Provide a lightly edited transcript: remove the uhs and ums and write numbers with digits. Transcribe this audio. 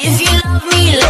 If you love me,